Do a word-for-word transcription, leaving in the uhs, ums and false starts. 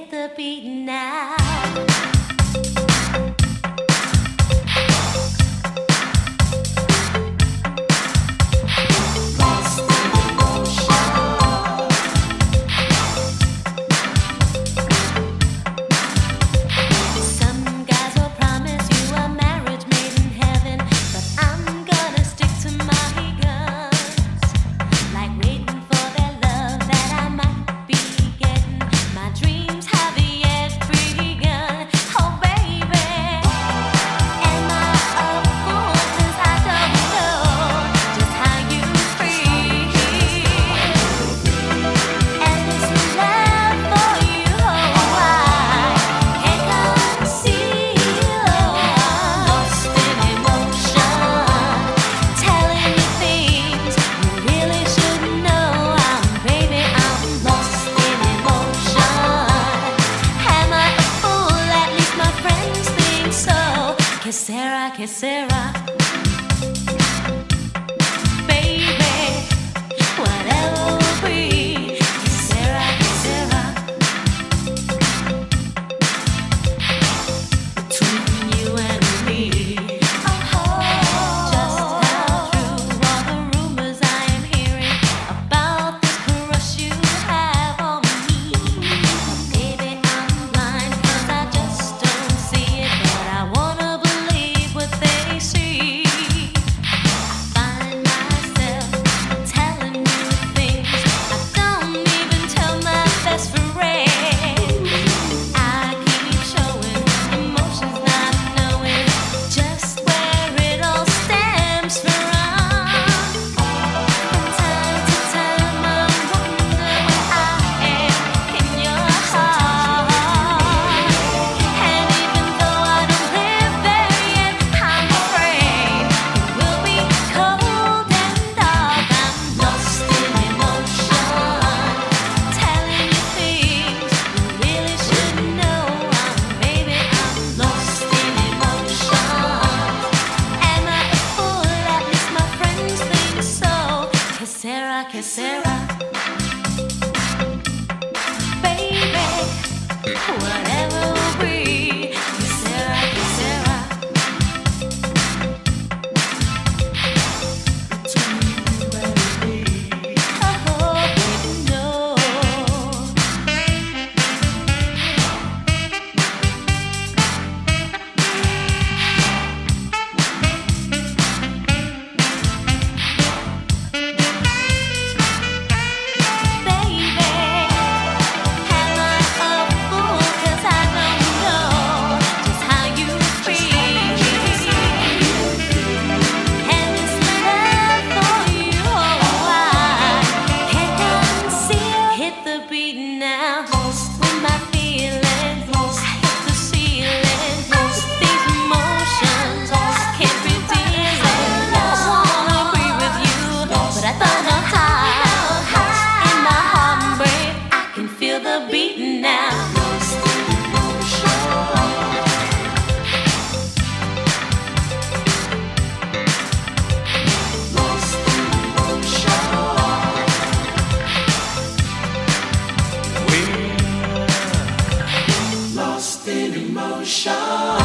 hit the beat now. Que sera, que sera, baby, whatever will be. Que sera, que sera, between you and me. Oh, just how true are the rumors I am hearing about this crush you have on me. Baby, I'm blind, cause I just don't see it, but I want que sera, baby, whatever will be. Que sera, que sera, between you and me. Oh, baby, no. Show.